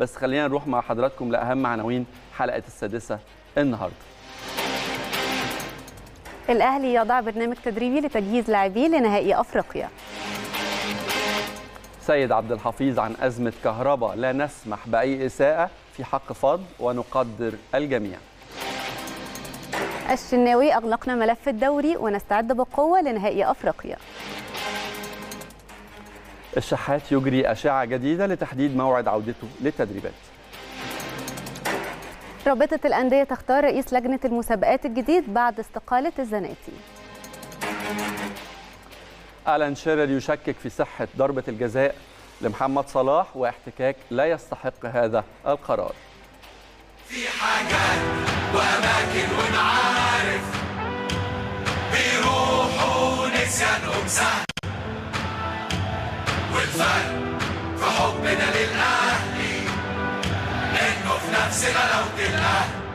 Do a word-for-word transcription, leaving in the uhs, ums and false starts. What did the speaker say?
بس خلينا نروح مع حضراتكم لأهم عناوين حلقة السادسة النهاردة. الأهلي يضع برنامج تدريبي لتجهيز لاعبيه لنهائي أفريقيا. سيد عبد الحفيظ عن أزمة كهربا، لا نسمح بأي إساءة في حق فاض ونقدر الجميع. الشناوي، أغلقنا ملف الدوري ونستعد بقوة لنهائي أفريقيا. الشحات يجري أشعة جديدة لتحديد موعد عودته للتدريبات. رابطة الأندية تختار رئيس لجنة المسابقات الجديد بعد استقالة الزناتي. ألان شيرر يشكك في صحة ضربة الجزاء لمحمد صلاح واحتكاك لا يستحق هذا القرار. في حاجات وأماكن ونعارف بيروحوا نسيانهم سهل، والفرق في حبنا للأهلي إنه في نفس غلاوة الأهلي.